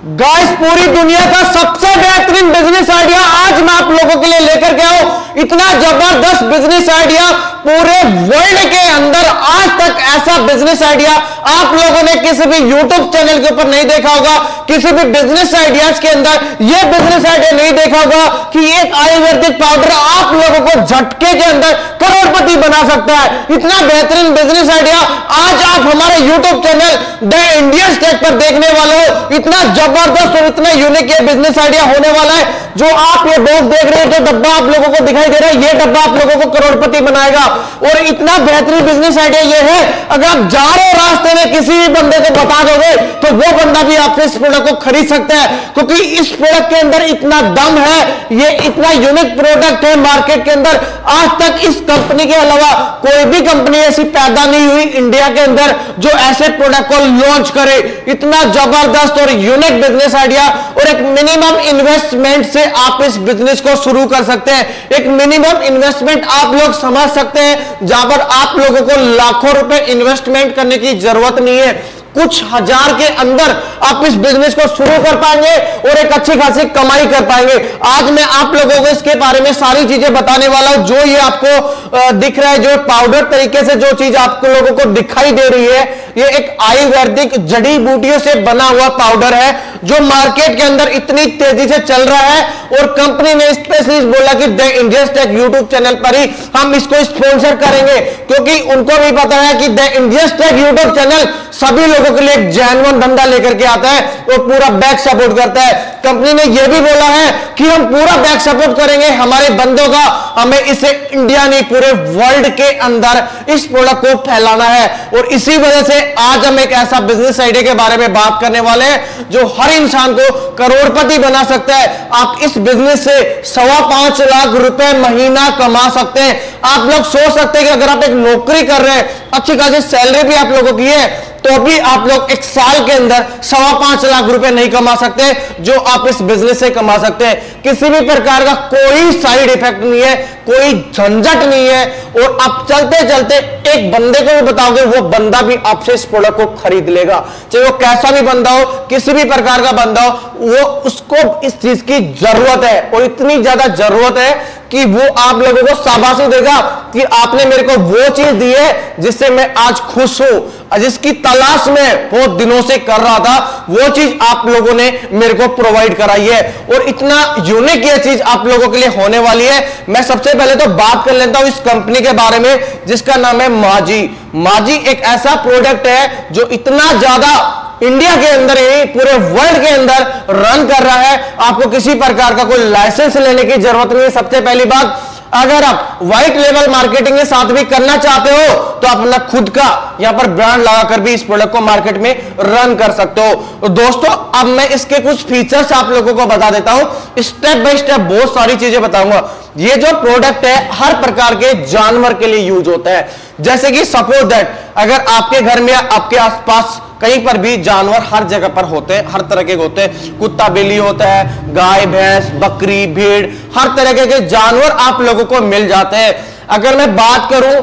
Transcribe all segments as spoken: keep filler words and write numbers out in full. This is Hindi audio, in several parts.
गाइस पूरी दुनिया का सबसे बेहतरीन बिजनेस आइडिया आज मैं आप लोगों के लिए लेकर के आया हूं। इतना जबरदस्त बिजनेस आइडिया पूरे वर्ल्ड के अंदर आज तक ऐसा बिजनेस आइडिया आप लोगों ने किसी भी यूट्यूब चैनल के ऊपर नहीं देखा होगा, किसी भी बिजनेस आइडियाज के अंदर यह बिजनेस आइडिया नहीं देखा होगा कि एक आयुर्वेदिक पाउडर आप लोगों को झटके के अंदर करोड़पति बना सकता है। इतना बेहतरीन बिजनेस आइडिया आज आप हमारे YouTube channel the Indians take पर देखने वाले हो। इतना जबरदस्त और इतना यूनिक ये बिजनेस आइडिया होने वाला है। जो आप ये बॉक्स देख रहे हो, जो डब्बा आप लोगों को दिखाई दे रहा है, ये डब्बा आप लोगों को करोड़पति बनाएगा। और इतना बेहतरीन बिजनेस आइडिया ये है, अगर आप जा रहे हो रास्ते में किसी भी बंदे को बता दोगे तो वो बंदा भी आपसे इस प्रोडक्ट को खरीद सकता है, क्योंकि इस प्रोडक्ट के अंदर इतना दम है, ये इतना यूनिक प्रोडक्ट है। मार्केट के अंदर आज तक इस कंपनी के अलावा कोई भी कंपनी ऐसी पैदा नहीं हुई इंडिया के अंदर जो ऐसे प्रोडक्ट को लॉन्च करे। इतना जबरदस्त और यूनिक बिजनेस आइडिया, और एक मिनिमम इन्वेस्टमेंट से आप इस बिजनेस को शुरू कर सकते हैं। एक मिनिमम इन्वेस्टमेंट आप लोग समझ सकते हैं, जहां पर आप लोगों को लाखों रुपए इन्वेस्टमेंट करने की जरूरत नहीं है। कुछ हजार के अंदर आप इस बिजनेस को शुरू कर पाएंगे और एक अच्छी खासी कमाई कर पाएंगे। आज मैं आप लोगों को इसके बारे में सारी चीजें बताने वाला हूं। जो ये आपको दिख रहा है, जो पाउडर तरीके से जो चीज आप लोगों को दिखाई दे रही है, ये एक आयुर्वेदिक जड़ी बूटियों से बना हुआ पाउडर है जो मार्केट के अंदर इतनी तेजी से चल रहा है। और कंपनी ने स्पेशली बोला कि the Indians take YouTube channel पर ही हम इसको स्पॉन्सर करेंगे, क्योंकि उनको भी पता है कि the Indians take YouTube channel सभी लोगों के लिए एक जैनवन धंधा लेकर के आता है और पूरा बैक सपोर्ट करता है। कंपनी ने यह भी बोला है कि हम पूरा बैक सपोर्ट करेंगे हमारे बंदों का, हमें इसे इंडिया नहीं पूरे वर्ल्ड के अंदर इस प्रोडक्ट को फैलाना है। और इसी वजह से आज हम एक ऐसा बिजनेस आइडिया के बारे में बात करने वाले हैं जो हर इंसान को करोड़पति बना सकता है। आप इस बिजनेस से सवा पांच लाख रुपए महीना कमा सकते हैं। आप लोग सोच सकते हैं कि अगर आप एक नौकरी कर रहे हैं, अच्छी खासी सैलरी भी आप लोगों की है, तो भी आप लोग एक साल के अंदर सवा पांच लाख रुपए नहीं कमा सकते जो आप इस बिजनेस से कमा सकते हैं। किसी भी प्रकार का कोई साइड इफेक्ट नहीं है, कोई झंझट नहीं है, और आप चलते चलते एक बंदे को भी बताओगे, वो बंदा भी आपसे इस प्रोडक्ट को खरीद लेगा। चाहे वो कैसा भी बंदा हो, किसी भी प्रकार का बंदा हो, वो उसको इस चीज की जरूरत है, और इतनी ज्यादा जरूरत है कि वो आप लोगों को शाबाशी देगा कि आपने मेरे को वो चीज दी है जिससे मैं आज खुश हूं, जिसकी तलाश में बहुत दिनों से कर रहा था, वो चीज आप लोगों ने मेरे को प्रोवाइड कराई है। और इतना यूनिक ये चीज आप लोगों के लिए होने वाली है। मैं सबसे पहले तो बात कर लेता हूं इस कंपनी के बारे में जिसका नाम है माजी। माजी एक ऐसा प्रोडक्ट है जो इतना ज्यादा इंडिया के अंदर ही पूरे वर्ल्ड के अंदर रन कर रहा है। आपको किसी प्रकार का कोई लाइसेंस लेने की जरूरत नहीं है। सबसे पहली बात, अगर आप व्हाइट लेवल मार्केटिंग के साथ भी करना चाहते हो तो आप अपना खुद का यहां पर ब्रांड लगाकर भी इस प्रोडक्ट को मार्केट में रन कर सकते हो। दोस्तों, अब मैं इसके कुछ फीचर्स आप लोगों को बता देता हूं, स्टेप बाय स्टेप बहुत सारी चीजें बताऊंगा। ये जो प्रोडक्ट है हर प्रकार के जानवर के लिए यूज होता है, जैसे कि सपोज दैट अगर आपके घर में आपके आसपास कहीं पर भी जानवर हर जगह पर होते हैं, हर तरह के होते हैं। कुत्ता बिल्ली होता है, गाय भैंस बकरी भेड़, हर तरह के जानवर आप लोगों को मिल जाते हैं। अगर मैं बात करूं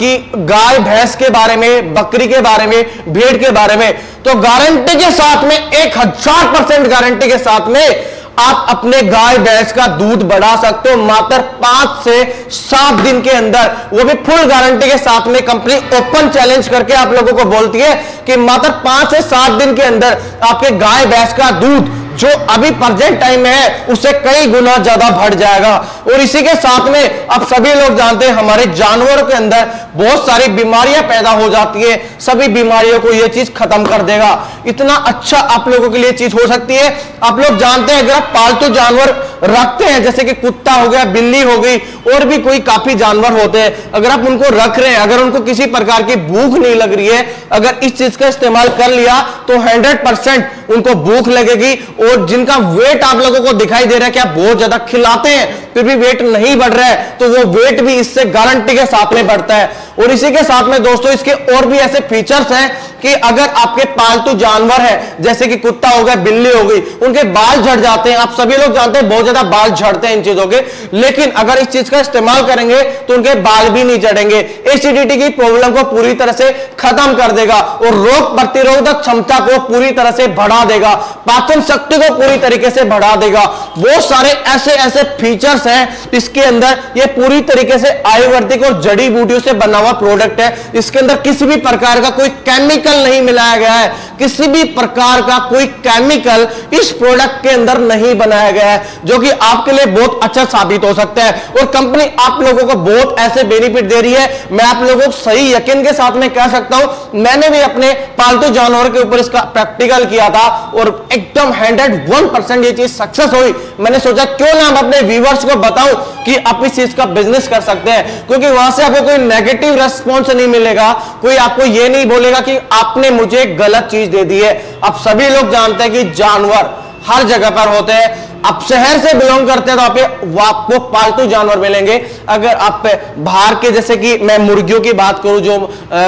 कि गाय भैंस के बारे में, बकरी के बारे में, भेड़ के बारे में, तो गारंटी के साथ में एक हजार परसेंट गारंटी के साथ में आप अपने गाय भैंस का दूध बढ़ा सकते हो मात्र पांच से सात दिन के अंदर, वो भी फुल गारंटी के साथ में। कंपनी ओपन चैलेंज करके आप लोगों को बोलती है कि मात्र पांच से सात दिन के अंदर आपके गाय भैंस का दूध जो अभी प्रेजेंट टाइम में है उससे कई गुना ज्यादा बढ़ जाएगा। और इसी के साथ में आप सभी लोग जानते हैं हमारे जानवरों के अंदर बहुत सारी बीमारियां पैदा हो जाती है, सभी बीमारियों को यह चीज खत्म कर देगा। इतना अच्छा आप लोगों के लिए चीज हो सकती है। आप लोग जानते हैं अगर आप पालतू जानवर रखते हैं, जैसे कि कुत्ता हो गया, बिल्ली हो गई, और भी कोई काफी जानवर होते हैं, अगर आप उनको रख रहे हैं, अगर उनको किसी प्रकार की भूख नहीं लग रही है, अगर इस चीज का इस्तेमाल कर लिया तो हंड्रेड परसेंट उनको भूख लगेगी। और जिनका वेट आप लोगों को दिखाई दे रहा है कि आप बहुत ज्यादा खिलाते हैं फिर भी वेट नहीं बढ़ रहा है, तो वो वेट भी इससे गारंटी के साथ में बढ़ता है। और इसी के साथ में दोस्तों इसके और भी ऐसे फीचर्स हैं कि अगर आपके पालतू जानवर है जैसे कि कुत्ता हो गया, बिल्ली हो गई, उनके बाल झड़ जाते हैं। आप सभी लोग जानते हैं बहुत ज्यादा बाल झड़ते हैं इन चीजों के, लेकिन अगर इस चीज का इस्तेमाल करेंगे तो उनके बाल भी नहीं झड़ेंगे। एसिडिटी की प्रॉब्लम को पूरी तरह से खत्म कर देगा और रोग प्रतिरोधक क्षमता को पूरी तरह से बढ़ा देगा, पाचन शक्ति को पूरी तरीके से बढ़ा देगा। बहुत सारे ऐसे ऐसे फीचर्स हैं इसके अंदर। ये पूरी तरीके से आयुर्वेदिक और जड़ी बूटियों से बना हुआ प्रोडक्ट है। इसके अंदर किसी भी प्रकार का कोई केमिकल नहीं मिलाया गया है, किसी भी प्रकार का कोई केमिकल इस प्रोडक्ट के अंदर नहीं बनाया गया है, जो कि आपके लिए बहुत अच्छा साबित हो सकता है। और कंपनी आप लोगों को बहुत ऐसे बेनिफिट दे रही है, मैं आप लोगों को सही यकीन के साथ में कह सकता हूं। मैंने भी अपने पालतू जानवर के ऊपर इसका प्रैक्टिकल किया था और एकदम हंड्रेड वन परसेंट ये चीज सक्सेस हुई। मैंने सोचा क्यों ना हम अपने व्यूवर्स को बताऊं कि आप इस चीज का बिजनेस कर सकते हैं, क्योंकि वहां से आपको कोई नेगेटिव रेस्पॉन्स नहीं मिलेगा, कोई आपको ये नहीं बोलेगा कि आपने मुझे गलत चीज दे दी है। आप सभी लोग जानते हैं कि जानवर हर जगह पर होते हैं। आप शहर से बिलोंग करते हैं तो आप आपको पालतू जानवर मिलेंगे। अगर आप बाहर के, जैसे कि मैं मुर्गियों की बात करूं, जो आ,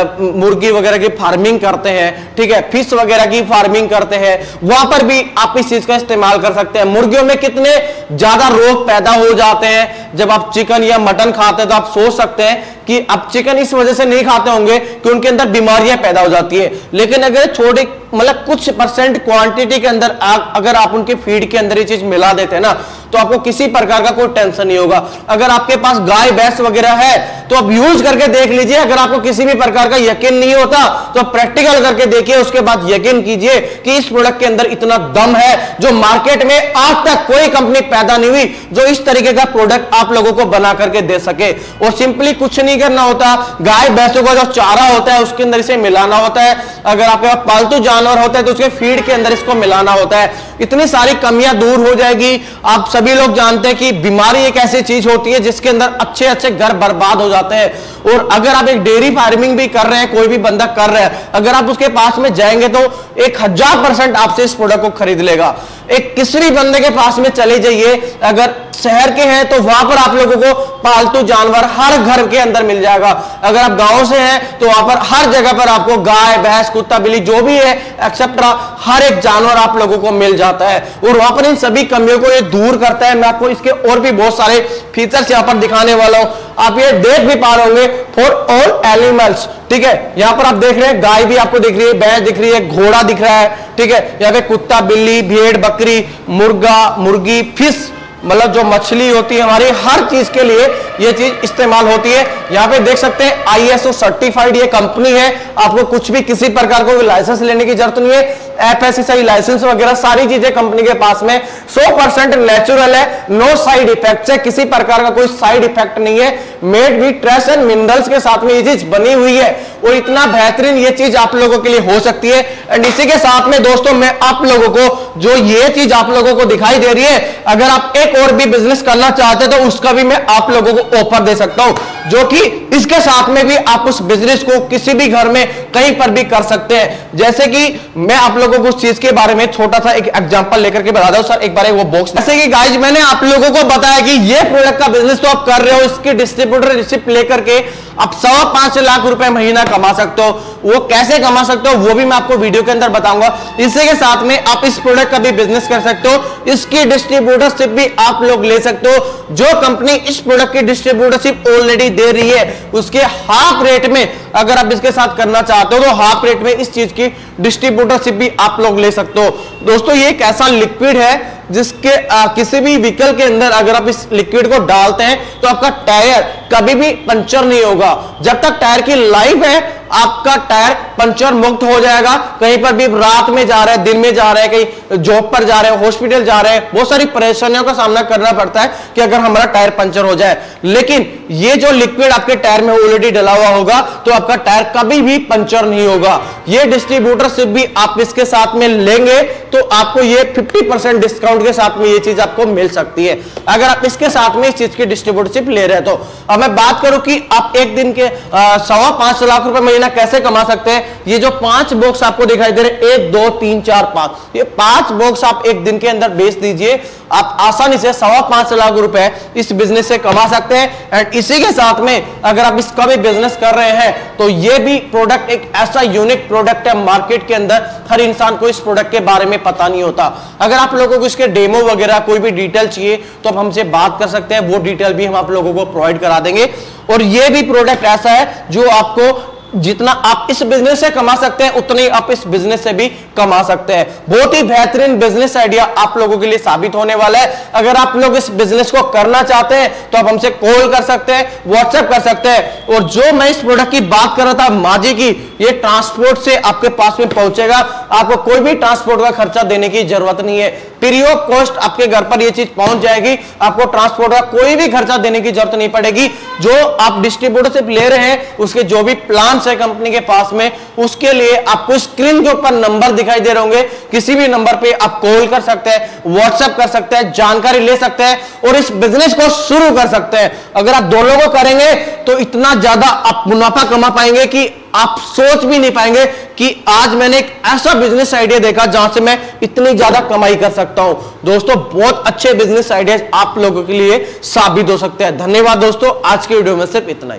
मुर्गी वगैरह की फार्मिंग करते हैं, ठीक है, फिश वगैरह की फार्मिंग करते हैं, वहां पर भी आप इस चीज का इस्तेमाल कर सकते हैं। मुर्गियों में कितने ज्यादा रोग पैदा हो जाते हैं जब आप चिकन या मटन खाते हैं, तो आप सोच सकते हैं कि आप चिकन इस वजह से नहीं खाते होंगे कि उनके अंदर बीमारियां पैदा हो जाती है। लेकिन अगर छोटे मतलब कुछ परसेंट क्वांटिटी के अंदर आ, अगर आप उनके फीड के अंदर ये चीज मिला देते हैं ना, तो आपको किसी प्रकार का कोई टेंशन नहीं होगा। अगर आपके पास गाय भैंस वगैरह है तो आप यूज करके देख लीजिए। अगर आपको किसी भी प्रकार का यकीन नहीं होता तो प्रैक्टिकल करके देखिए, उसके बाद यकीन कीजिए कि इस प्रोडक्ट के अंदर इतना दम है जो मार्केट में आज तक कोई कंपनी पैदा नहीं हुई जो इस तरीके का प्रोडक्ट आप लोगों को बना करके दे सके। और सिंपली कुछ नहीं करना होता, गाय भैंसों का जो चारा होता है उसके अंदर इसे मिलाना होता है। अगर आपके पास पालतू जानवर होता है तो उसके फीड के अंदर इसको मिलाना होता है, इतनी सारी कमियां दूर हो जाएगी। आप सभी लोग जानते हैं कि बीमारी एक ऐसी चीज होती है जिसके अंदर अच्छे अच्छे घर बर्बाद हो जाते हैं। और अगर आप एक डेयरी फार्मिंग भी कर रहे हैं, कोई भी बंदा कर रहा है, अगर आप उसके पास में जाएंगे तो एक हजार परसेंट आपसे इस प्रोडक्ट को खरीद लेगा। एक किसी बंदे के पास में चले जाइए, अगर शहर के हैं तो वहां पर आप लोगों को पालतू जानवर हर घर के अंदर मिल जाएगा। अगर आप गांव से हैं तो वहां पर हर जगह पर आपको गाय भैंस कुत्ता बिल्ली जो भी है एक्सेट्रा हर एक जानवर आप लोगों को मिल जाता है। और वहां पर इन सभी कमियों को ये दूर करता है। मैं आपको इसके और भी बहुत सारे फीचर्स यहाँ पर दिखाने वाला हूँ, आप ये देख भी पा रहे होंगे, फॉर ऑल एनिमल्स, ठीक है। यहाँ पर आप देख रहे हैं गाय भी आपको दिख रही है, भैंस दिख रही है, घोड़ा दिख रहा है, ठीक है। यहाँ पे कुत्ता बिल्ली भेड़ बकरी मुर्गा मुर्गी फिश मतलब जो मछली होती है हमारी, हर चीज के लिए ये चीज इस्तेमाल होती है। यहाँ पे देख सकते हैं आईएसओ सर्टिफाइड ये कंपनी है, आपको कुछ भी किसी प्रकार को लाइसेंस लेने की जरूरत नहीं है। एफएससीआई लाइसेंस वगैरह सारी चीजें कंपनी के पास में, सौ परसेंट नेचुरल है, नो साइड इफेक्ट है, किसी प्रकार का कोई साइड इफेक्ट नहीं है। Made with trace and minerals के साथ में ये चीज बनी हुई है और इतना बेहतरीन ये चीज आप लोगों के लिए हो सकती है। एंड इसी के साथ में दोस्तों मैं आप लोगों को जो ये चीज आप लोगों को दिखाई दे रही है, अगर आप एक और भी बिजनेस करना चाहते हैं तो उसका भी मैं आप लोगों को ऑफर दे सकता हूं, जो कि इसके साथ में भी आप उस बिजनेस को किसी भी घर में कहीं पर भी कर सकते हैं। जैसे कि मैं आप लोगों को उस चीज के बारे में छोटा सा एक एग्जांपल लेकर के बता दूं। सर एक बार वो बॉक्स, जैसे कि गाइस मैंने आप लोगों को बताया कि ये प्रोडक्ट का बिजनेस तो आप कर रहे हो, इसके डिस्ट्रीब्यूटर रिसिप्ट लेकर के आप सवा पांच लाख रुपए महीना कमा सकते हो। वो कैसे कमा सकते हो वो भी मैं आपको वीडियो के अंदर बताऊंगा। इसी के साथ में आप इस प्रोडक्ट का भी बिजनेस कर सकते हो, इसकी डिस्ट्रीब्यूटरशिप भी आप लोग ले सकते हो। जो कंपनी इस प्रोडक्ट की डिस्ट्रीब्यूटरशिप ऑलरेडी दे रही है उसके हाफ रेट में अगर आप इसके साथ करना चाहते हो तो हाफ रेट में इस चीज की डिस्ट्रीब्यूटरशिप भी आप लोग ले सकते हो। दोस्तों ये एक ऐसा लिक्विड है जिसके आ, किसी भी व्हीकल के अंदर अगर आप इस लिक्विड को डालते हैं तो आपका टायर कभी भी पंचर नहीं होगा। जब तक टायर की लाइफ है आपका टायर पंचर मुक्त हो जाएगा। कहीं पर भी रात में जा रहे हैं, दिन में जा रहे हैं, कहीं जॉब पर जा रहे हैं, हॉस्पिटल जा रहे हैं, बहुत सारी परेशानियों का सामना करना पड़ता है कि अगर हमारा टायर पंचर हो जाए, लेकिन ये जो लिक्विड आपके टायर में ऑलरेडी डला हुआ होगा तो आपका टायर कभी भी पंचर नहीं होगा। ये डिस्ट्रीब्यूटरशिप भी आप इसके साथ में लेंगे तो आपको ये फिफ्टी परसेंट डिस्काउंट के साथ में ये चीज आपको मिल सकती है, अगर आप इसके साथ में इस चीज की डिस्ट्रीब्यूटरशिप ले रहे हो। अब मैं बात करूं कि आप एक दिन के सवा पांच लाख रुपए में महीना कैसे कमा सकते हैं, ये जो पांच बॉक्स आपको दिखाई दे रहे एक दो तीन चार पांच, ये पांच बॉक्स आप एक दिन के अंदर बेच दीजिए, आप आसानी से सवा पांच लाख रुपए इस बिजनेस से कमा सकते हैं। एंड इसी के साथ में अगर आप इसका भी बिजनेस कर रहे हैं तो ये भी प्रोडक्ट एक ऐसा यूनिक प्रोडक्ट है मार्केट के अंदर, हर इंसान को इस प्रोडक्ट के बारे में पता नहीं होता। अगर आप लोगों को इसके डेमो वगैरह कोई भी डिटेल चाहिए तो आप हमसे बात कर सकते हैं, वो डिटेल भी हम आप लोगों को प्रोवाइड करा देंगे। और ये भी प्रोडक्ट ऐसा है जो आपको जितना आप इस बिजनेस से कमा सकते हैं उतनी आप इस बिजनेस से भी कमा सकते हैं। बहुत ही बेहतरीन बिजनेस आइडिया आप लोगों के लिए साबित होने वाला है। अगर आप लोग इस बिजनेस को करना चाहते हैं तो आप हमसे कॉल कर सकते हैं, व्हाट्सएप कर सकते हैं। और जो मैं इस प्रोडक्ट की बात कर रहा था माजी की, ये ट्रांसपोर्ट से आपके पास में पहुंचेगा, आपको कोई भी ट्रांसपोर्ट का खर्चा देने की जरूरत नहीं है। फ्री ऑफ कॉस्ट आपके घर पर ये चीज पहुंच जाएगी, आपको ट्रांसपोर्ट का कोई भी खर्चा देने की जरूरत नहीं पड़ेगी। जो आप डिस्ट्रीब्यूटर से ले रहे हैं उसके जो भी प्लान है कंपनी के पास में, उसके लिए आपको स्क्रीन के ऊपर नंबर दिखाई दे रहे होंगे, किसी भी नंबर पे आप कॉल कर सकते हैं, व्हाट्सएप कर सकते हैं, जानकारी ले सकते हैं और इस बिजनेस को शुरू कर सकते हैं। अगर आप दोनों को करेंगे तो इतना ज्यादा आप मुनाफा कमा पाएंगे कि आप सोच भी नहीं पाएंगे कि आज मैंने एक ऐसा बिजनेस आइडिया देखा जहां से मैं इतनी ज्यादा कमाई कर सकता हूं। दोस्तों बहुत अच्छे बिजनेस आइडियाज आप लोगों के लिए साबित हो सकते हैं। धन्यवाद दोस्तों, आज की वीडियो में सिर्फ इतना ही।